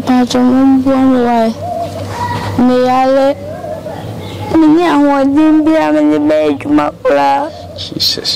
Jesus. Jesus.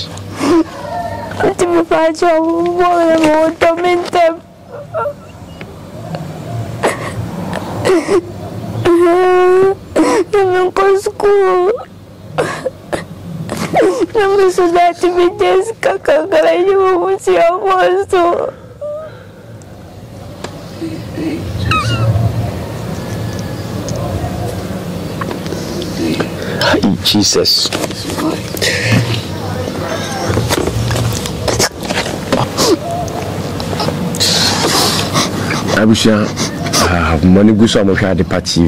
I wish I have money go some of the party.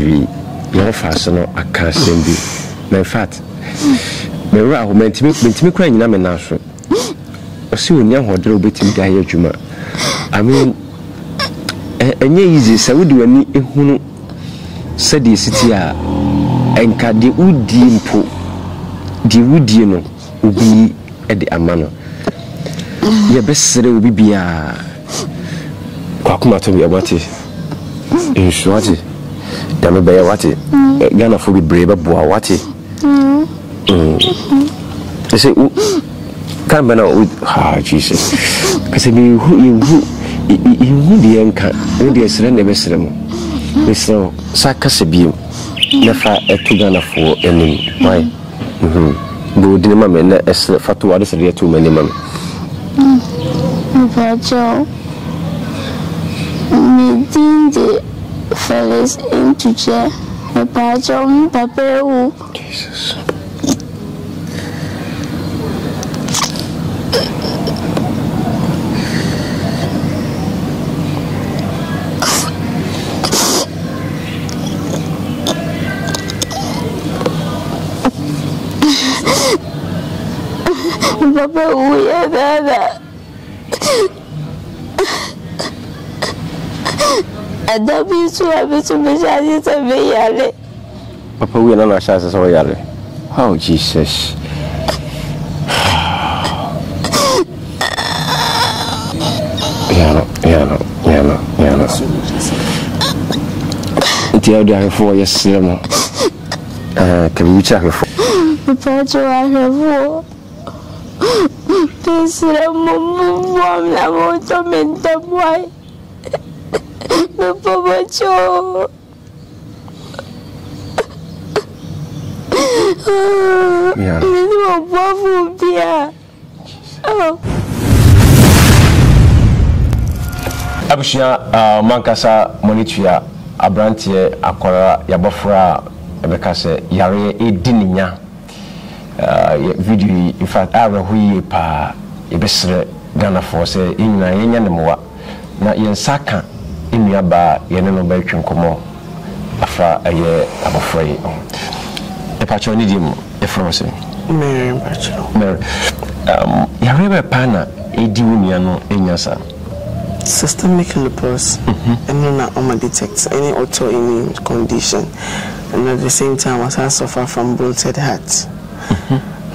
Your fashion, I can't send you. In fact, my row meant to me crying in a menagerie. Or soon, young or drove between Diajuma. I mean, and easy, so would do any who said the city and Cadi would dimpo. The wood, you know, would be at the Amano. Your best will be a Quakumato Yawati. In Shwati, Damabayawati, Ghana for be brave, Buawati. I say, come now with her, Jesus. I said, you the anchor, only a surrender vessel. Miss Sakasabi, Nafa at Ghana for any. Why? Go to the mamma and as for 2 hours a year too many mamma. Meeting the fellas into jail, a patch on paper. Jesus. Papa, we are there. And that means you have to be shattered and be yelling. Papa, we are not shattered and yelling. Oh, Jesus. Yeah, no. Dear, dear, for your cinema. Can we check it for? Papa, you are here. This woman, I want to meet the boy. The poor child. Yeah. This video in fact I will pa a best Ghana for say in a yanamua. Not yen saka in your bar, yanobachin como afra a year of afraid. A patronidium, a frozen Mary Patron Mary. Yareba Pana, a duniano, in your son. Systemic lupus, and no oma detects any autoimmune condition, and at the same time, as I suffer from bolted heart.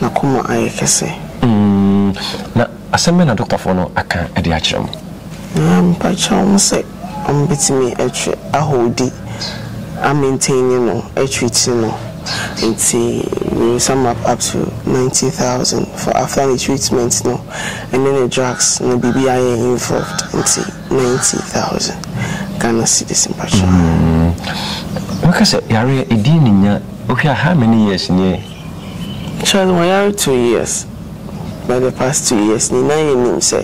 Na kuma aye kese. Na asembe na doctor fono akan edi achirem. Na mpacha omse ombitimi etwe ahodi a maintaining no etwiti no nti we sum up to 90,000 for after the treatment no and then the drugs no BBI involved nti 90,000 Ghana citizen mpacha. Wakase yare edini nya ohia how many years ni? Child, we are 2 years. By the past 2 years, Nina and say,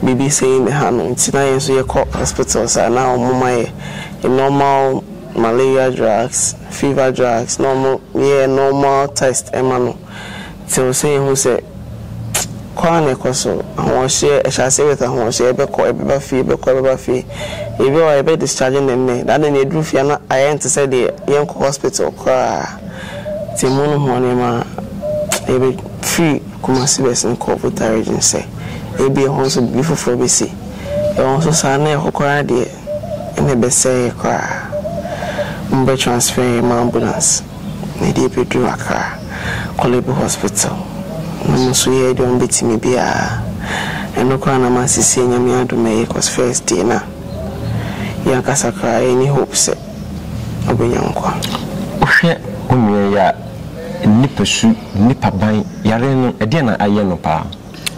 BB saying the hand, Tina is your court hospitals are now my normal malaria drugs, fever drugs, normal, yeah, normal test, Emmanuel. So saying who said, Kwane Koso, I want share, I shall say with a horse, ever call a fee, ever call a fee. If you are a bit discharging them, then they drew Fiana, I enter said the young hospital cry. Timon Honema. A bit free, Kumasibes and corporate agency. A be also beautiful for BC. They also sign a hookah dear, and a bessay cry. Umber transfer my ambulance. They deep drew a car, Colibu Hospital. No swear don't beat me beer, and no crown a massy senior me out to make us first dinner. yankasaka any hopes of a young one. Usher, Umia, Nippersu, Nipper by Yareno, Adena, Ayanopa.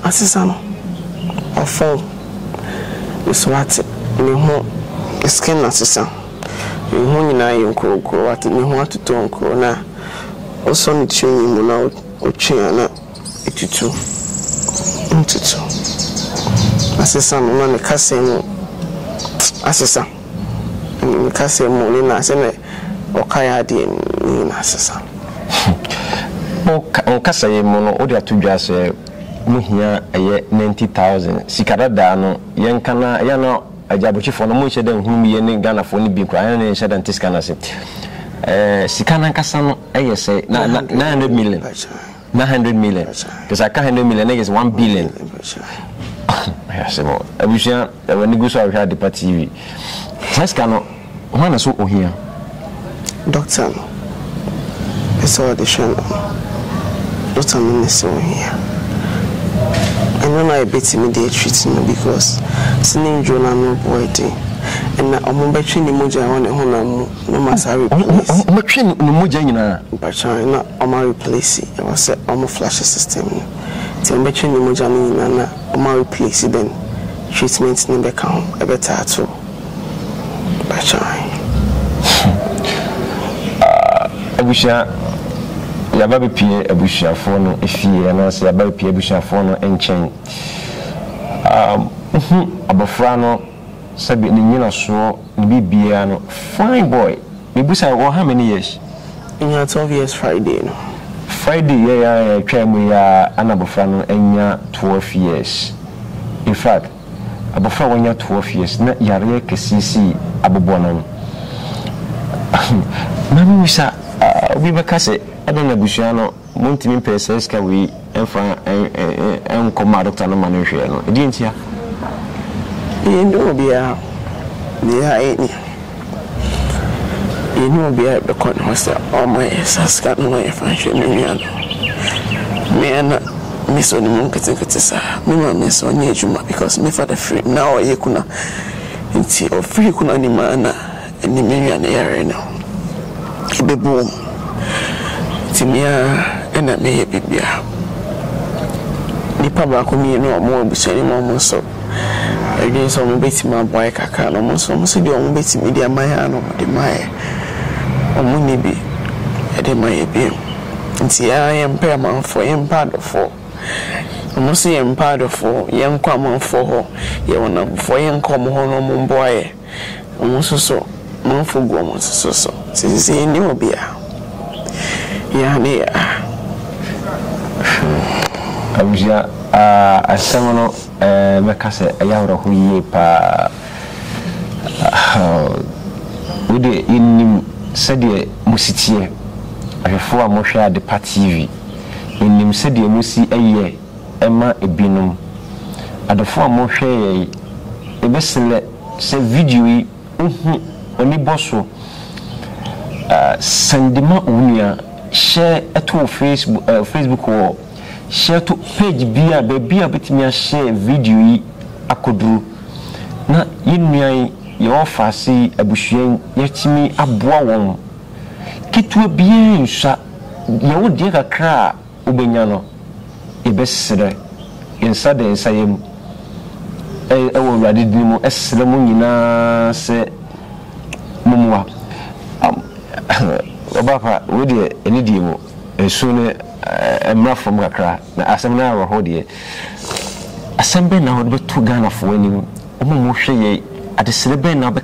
Assisano, a fall is what you want, skin assistant. You want to know what you want to do, Corona, or some tuning without or chain at you two. Assistant, man, a casting. Assessor, and Cassie Molina, or Kayadi, and Assessor. Oh, Cassie Mono, order to just say, Muhia, a year 90,000, Sicaradano, Yankana, Yano, a Jabuchi for no more than whom you ain't Ghana for any big crying and shed and Tiscana. Sicana Cassano, I say, 900 million, 900 million, because I can't 100 million, is 1 billion. Yes, I wish I when you go so I had the party. Let's go. One is over here. Doctor, I saw the channel. Doctor, I'm not so here. I know I bet immediate treatment because sending Jonah no poetry and I'm not betting the moja on the honor. No matter replace. I'm betting the moja in a but I'm not on my replace. I was set on my flash system. I'm betting the moja in a. More replace then treatment never come a better too. But I wish I never be a bush for no if you announce a baby bush for no and chain. Abofrano said, be in your so be piano. Fine boy, maybe I want how many years in your 12 years Friday. No? Friday, yeah, we are an Abofrano and 12 years. In fact, Abofrano, you're 12 years, not Yare Cassi Abobonum. Mamma, we were Cassie, Adana Bushano, Montimin Pesses, can we, and Commander Tanamanushiano, didn't you? You know, we are you know, be at the court myself, all my Saskatchewan no way if I should me and Miss on the monkey tickets. Me and Miss on Yajuma because me father free now you could not see or free could not demand any million area now. The boom Timia and I may be beer. The public could mean no more between almost so. Against on betting my boy Kakan almost from City on betting media my hand or the my. Money be a day my appeal. And see, I am paramount for him, pardon for. I must say, I'm pardon for young common for her. You want to for young common home boy. I must so, no for woman, so so. Since he knew beer. Yeah, dear. I was a seminal, a yard who ye pa. Would it in said the Musitier, I four Mosha de Pativi. In him said the Musi a year, Emma a binum. At the four Moshe, a vessel said video only bosso. Sandima Unia, share a to Facebook wall, share to page beer, baby a bit me share video I could do. Not in me. Your fancy a bushing yet me a boom. Kit will be in shot. You would dig a cra, Ubeniano. A best setter in Saturday, and say, I will read it more as ceremony. Say, Mumma, Obapa, would you any demo? And soon a mouth from a cra, as an hour, hold ye. Assembly now would be 2 Ghana for winning. Omo at the celebrate now, at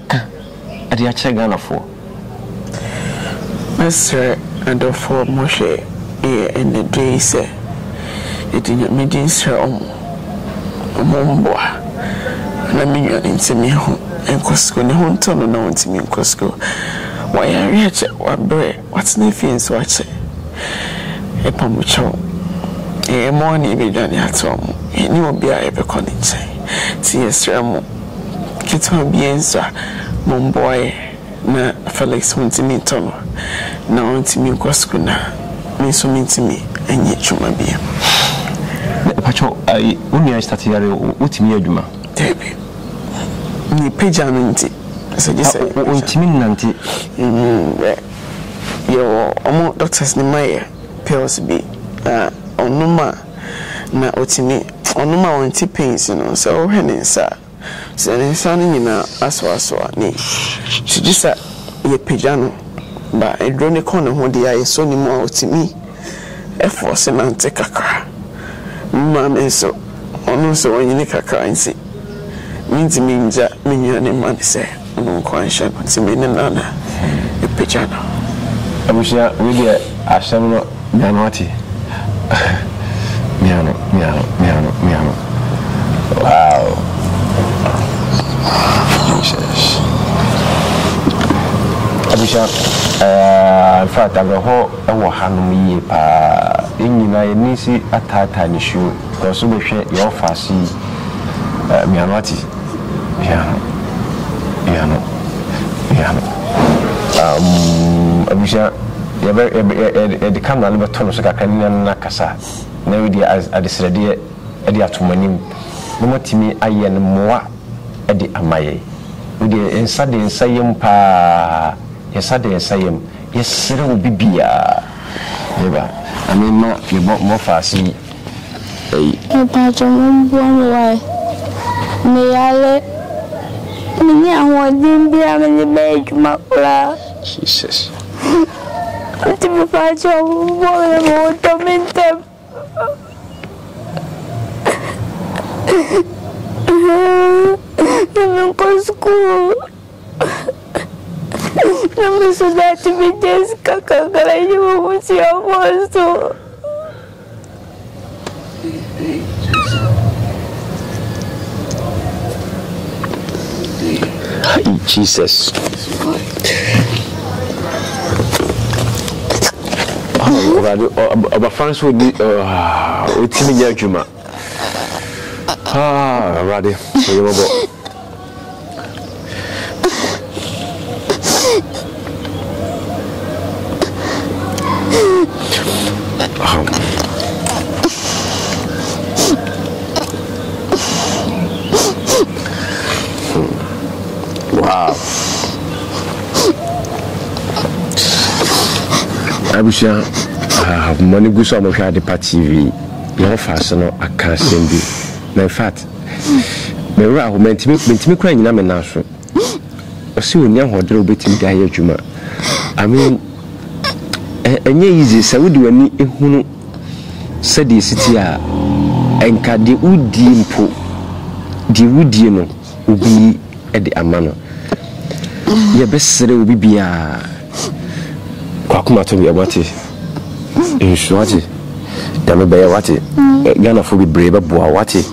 the Achagana for Mr. and the four Moshe here in the day, sir. It didn't mean this home. A moment, boy. Let me get into me home and Cosco, and home tunnel now into me in Cosco. Why are you at what bread? What's the things watch it? A pamucho. A morning be done at home. He knew be a epiconite. T.S. It will be answer, mon boy. Na Felix went to me, Tom. Now, went to me, Coscuna. Me so mean to me, and yet you may be. Pacho, I only started with me, Juma. Debbie. Ni page, I mean, In fact, I go home at shoe because we share your fancy Mianati. I wish the camera never turns like a Nakasa. Never dear as I decided, Edia to my name. No more to me, I am Moa Eddie Amaye. With the inside and say, Pa, yesterday and say, yes, sir, will be beer. I mean, not if you bought more fancy. May I let me out? She says, I'm to provide your water, them. I'm going to school. I'm going to that to be this caca, but I knew what you was to. Jesus. Our friends would be with Juma. Ah, Raddy, I wish I have money good some of the party TV. Your fasten I can't send you. My fat. My row meant me crying in a national. I see when young Hodro beating the Juma. I mean, and easy, so would do any who said the city and card the wood dimpo. The wood dino will be at the Amano. Your best will be a. Kwakuma to be a wati. In Swati, Dame Bay Wati, Gana for be brave, Buawati.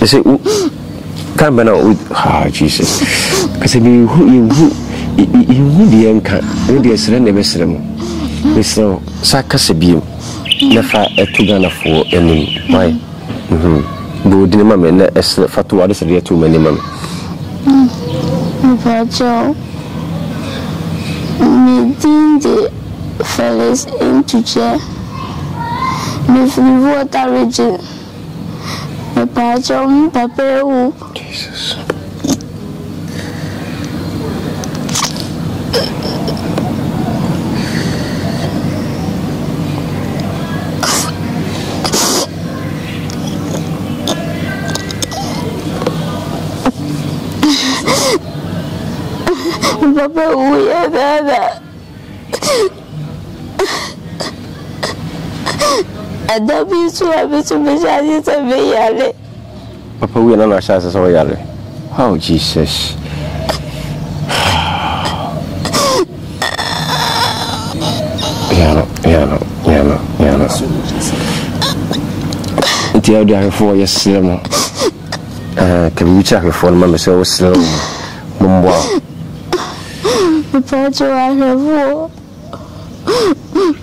I say, come now with ah, Jesus. I said, you the anchor, who the surrender Vesremo. Mr. Sakasabi, Nafa at Tugana for any. Why? Go dinamam and as Fatu others are too many mammy. Meeting the fellas into chair with the water region. The patch on paper. Jesus. Papa, we are there. I don't be so happy to be shy and be yelling. Papa, we are not shy as we are. Oh, Jesus. Yeah, no. Dear, dear, for your cinema. Can you check your phone, Mamma? So slow. Mumbo. Pacho,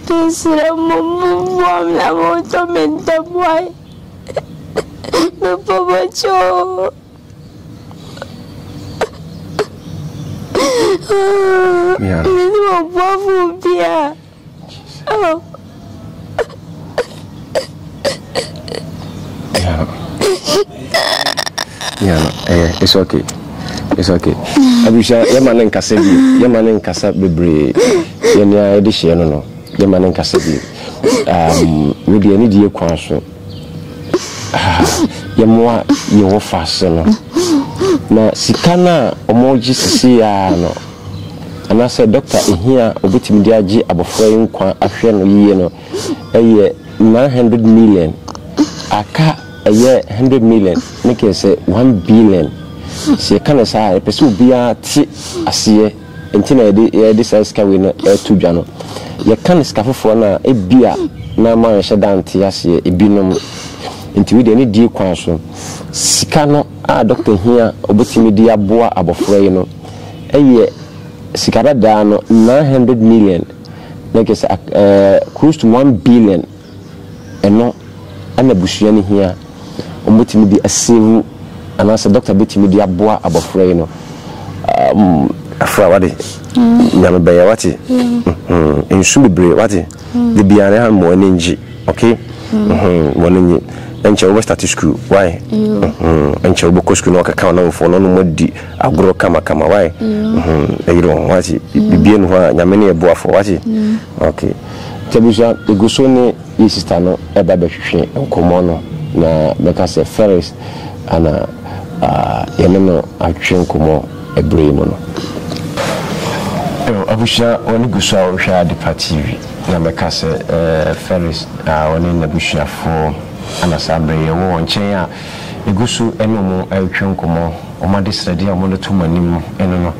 this woman, I want to make the boy. The Pacho, yeah, oh, yeah, it's okay. It's okay. Abisha, your man in Casabi, your man in Casabi, your near edition, no, your man in Casabi. With the energy council, your more your fastener. Now, Sicana or more Giciano. And I said, Doctor, here, Obitimidiaji, Abofrain, Afrian, you know, a year 900 million. Aka a year 100 million, make us 1 billion. See, can I say, pursue beer, tea, a sea, and tin this ice can win air to Jano. You can't scaff for a beer, no man shadan tiasia, a binum, into any dear counsel. Sicano, ah, doctor here, Obitimidia Boa Abofraino, a year Sicaradano, 900 million, make us close to 1 billion, and no. And the Bushiani here, Ombutimidi a civil, and as a doctor Bitimidia Boa Abofraino. Afrawadi, Yamabayawati, in Subibri, Wati, the Biana Moninji, okay? Moninji, and shall West at school, why? And shall Bokosku knock a count for no more di agro Kamakama, why? You don't want it, being one Yamania Boa for Wati, okay. Tabusha, the Gusone is Stano, a Babashi, and Comono, na Becasa Ferris, and a Yamano, a Chincomo, a Bremono. Abusha, only Gusa, Rusha, the party, and Becasa Ferris, only in the Busha for Anasabre, a war on China, a Gusu, Enomo, El Chincomo, or Madis Radia, one or two manim, Enono.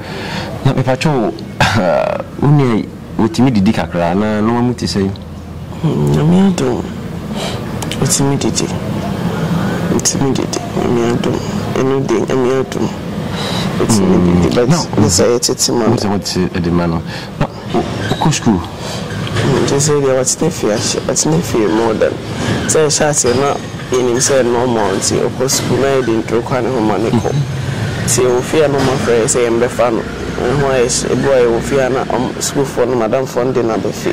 Not if I told only. What you did, Kakra, no one to say. No, me, I don't. What's immediately? It's immediate. I mean, I don't. Anything, I mean, I don't. It's immediate. But no, it's a man. What's a demand? Cusco. Just say, what's the fear? What's the fear more than? Say, Shassi, not in himself, no more. See, of course, who made into a kind of manico. See, you fear no more phrase, I am the fan. Whereas a boy will fear school for Madame Fondin of the fee.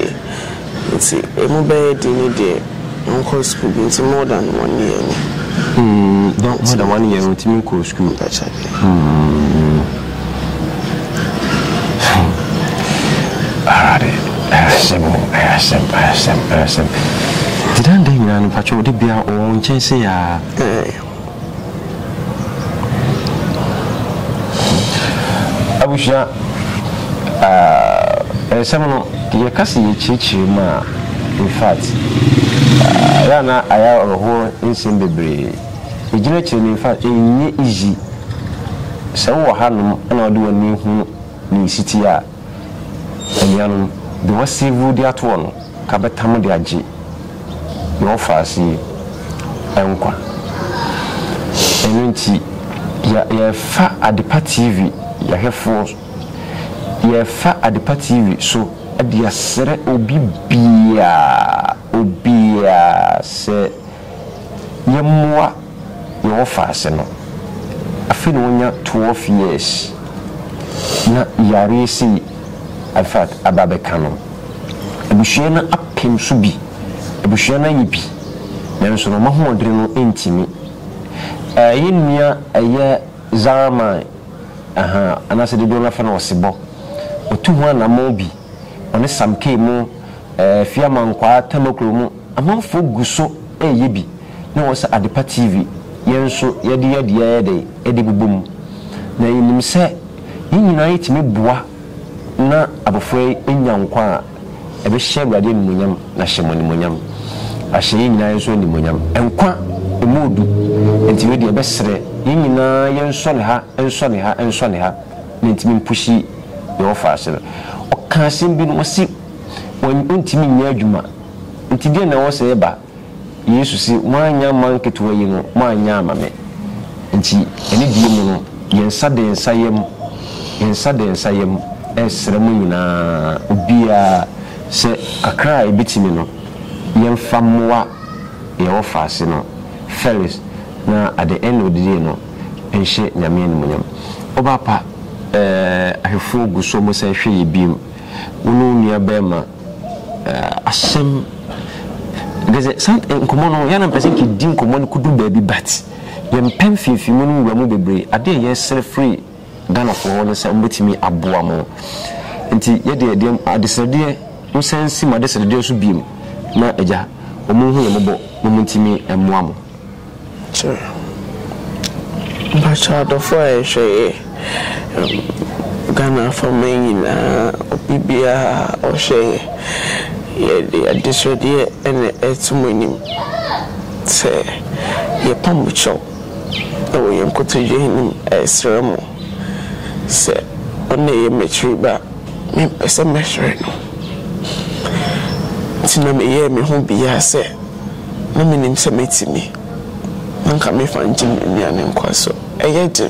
It's a mobile dinner day. Uncle school is more than 1 year. Don't more than 1 year with Miko school. That's it. I said, did I think you're on patrol? Did be our own chance? Abusha, someone your cousin Chichi, ma, in fact, Rana, I have a whole insane debris. The generation, in fact, ain't easy. So, Hanum, and I do a new city, and Yanum, the was civil at one, Cabatamo de Aji, no fancy, Anqua, and you're fat at the party. You have force. You have fat at the party, so at the assert obia, say, you're more your fastener. I feel when you're 12 years. Not Yarisi, I felt a babacano. A bushana up came subi, a bushana yippee. There is no more dream intimate. A in near a year Zarma. And I said, the dollar fan was a book. Or 2 1 a mobi. On a Sam Kemo, a Fiaman Qua, Tamocromo, among folk gusso, a yibi. No was at the party, Yenso, Yadia, Yade, Eddie Boom. Nay, him say, Unite me bois, na abofray in young qua, a bishop radian munium, Nashamonimonium, a shame nice onimunium, and qua, a mood, and to be the best. Nina, young Sonha, and Sonha, and Sonha, meant me pushy your faster. Or can't seem been was sick when intimate near Juma. Until then, I was ever used to see my young monkey to you know, my young mammy. And she, any demon, young Sunday and Siam, as Ramina, Ubia, say, a cry bitimino, young Famoa, your faster, Ferris. Now at the end of the day, no, and she Yamin William. Obapa, I fool go so much and she be Ununia Bema. A shame there's a sound and Comono Yan and Pesaki Dim Common could do baby bats. Yan Penfi, Fimon, Ramu Bebri, a day yes, free. Ghana for one is me abuamo. And say, only a mature back, me as a measure. Tinami, hear me, who be, I say, no meaning to me. Uncle me find Jim in the name Quasso. I get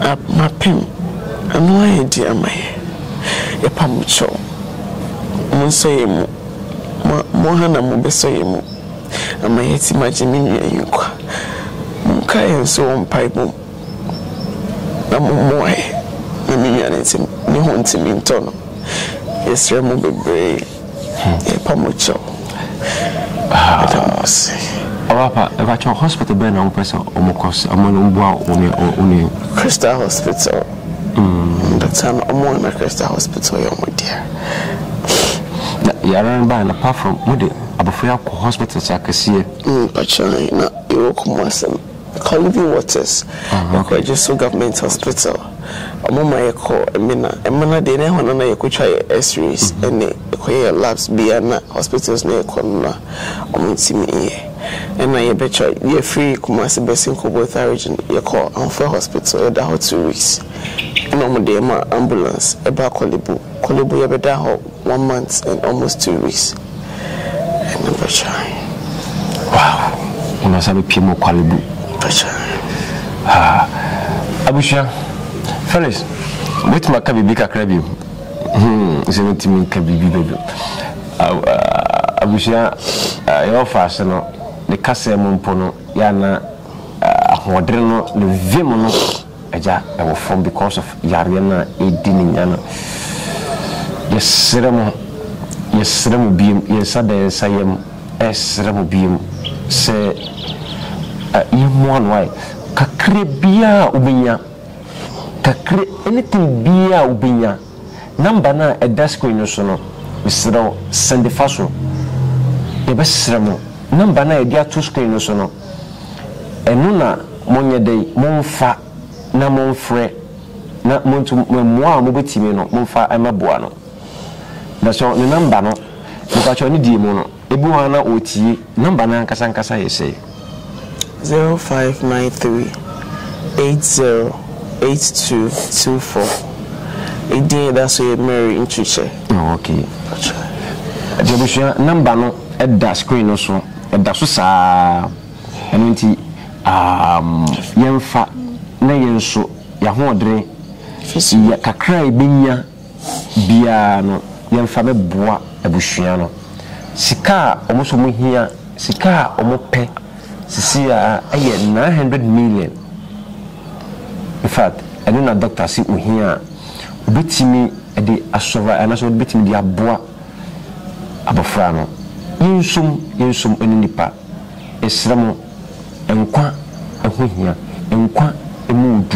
up my pim, and why, dear, my a pamucho. Monsaymo, Mohana Mobesaymo, and my yet imagine me, Munkai and so on pipe. I'm more. I'm interested. You want to be in town? Yes, I'm going to be. I'm going to go. I'm hospital. Crystal Hospital. That time I'm going to Crystal Hospital. You're my dear. You're apart from Moody. I'm afraid I'm hospital. I can see. But you're not. Colby Waters, just government hospital. Among my call, a man, they never know you could try X-rays and the labs be hospitals near Colonna. I see me and I bet you're free, Kumasi Bessin Cobotharigin, your call, and for hospital, or the whole 2 weeks. Normal day, my ambulance, about Colibu, ever that 1 month and almost 2 weeks. And never try. Wow, you must have a Pimo Colibu. Abusha, fellas, wait my cabby big a crabby. Is it to me cabby baby? Abusha, your fashion, the Cassia Monpono, Yana, Modreno, the Vimono, a jack, I will form because of Yariana, 18 in Yana. Yes, Remo beam, yes, I am S. Remo beam, say. One way, Kakre Bia Ubinia Kakre anything Bia Ubinia Nambana a desk in Osono, Mr. Sandifaso, the best sermon, Nambana a dear two screen Osono, and Nuna Monia de Monfa Namon Fre, not Montu Memoir Mobitimino, Monfa and Mabuano. That's all the Nambano, the Bachoni Dimono, Ebuana Oti, Nambana Casancasa, you say. 0593 808224. A day that's where Mary in Chiche. Okay. Jabusha number no at that screen also at that susa and Yemfa Nayenso Yahondre Yakakra Binya Biano Yemfa Bois Abushiano Sika almost here Sika almost pay. See, I had 900 million. In fact, I don't know doctor sit here. Betty me at the Asova and I saw betting the Aboa Abofrano. In some, and nipa, a sramo, and qua, and who here, and qua, and mood.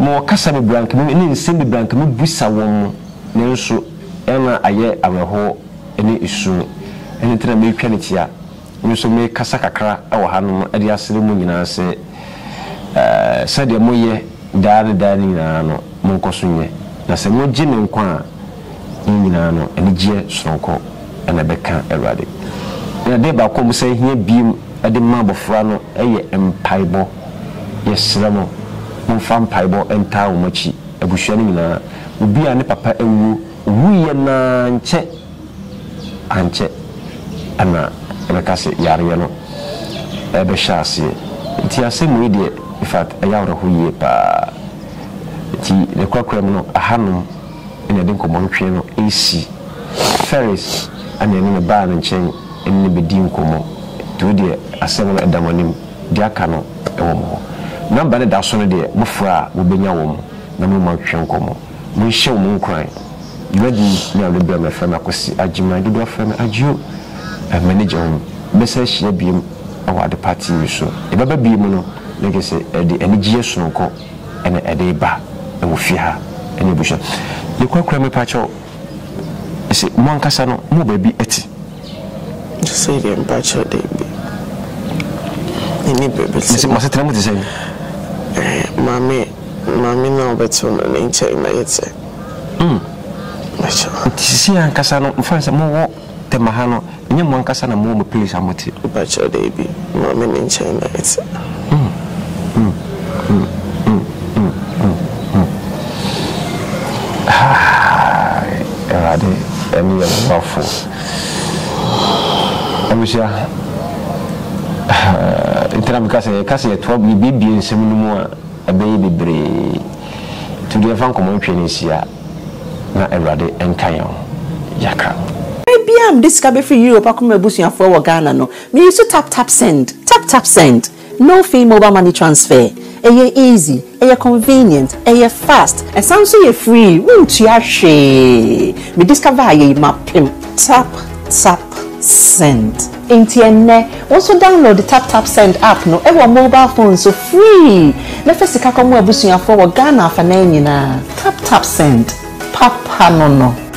More Cassamy Blank, meaning Sandy Blank, no Brissa woman, Nelson, Emma, I hear our whole, any issue, and it's a mechanic. You so make Casacra or Hanum at the Asylum, say, said the Moye, Dada Danino, Moncosune, Nasa Mojin and Quan, Inano, and the J. Snoko, and a Becca erratic. In a day by come say here beam at the Marble Frano, a and Pibo, yes, Ramo, Monfam Pibo, and Tau Mochi, a Bushanina, would be an papa and woo, and check, and check, and Because Yariano, Ebbe Chassi, Tia same idiot, in fact, a yard of who ye pa the Crocramino, a Hanum, and a Dinko Montreno, AC, Ferris, and then a barn and chain, and Nibidim Como, 2 days, a seven at Damonim, Diacano, a woman. Number the Dasson de Mufra will be Yawom, the Mumachian Como. We show moon crying. Ready now the Belma Famacosi, Ajima, the Belfam, Aju. A manager, message beam, our party. So, if I be mono, like I say, at the energy, so and a day back and with ya and a bush. The crummy patch is one casano, no baby etty. Just say the empatcher, baby. Any baby, must tell me the same. Mammy, no better than in China, it's a. See, and Casano finds a more than Mahano, and one Casano more place. I'm with you, but your baby, Mammy in China, it's any of our food. I wish I Cassie at 12 BB and 7 more a baby bray to the Vancomotion is here, not a rade and Kayon Yaka. Maybe I'm discovered for Europe. I come a bush and forward Ghana. No, we used to tap send, tap send. No fee mobile money transfer. Aye, easy, aye, convenient, aye, fast, and something you free. Won't you she? We discover ye map him. Tap send. Intienne also download the Taptap Send app. No, every mobile phone so free. Nefesika komu ebusunya forward Ghana fanenina. Taptap Send. Papa no.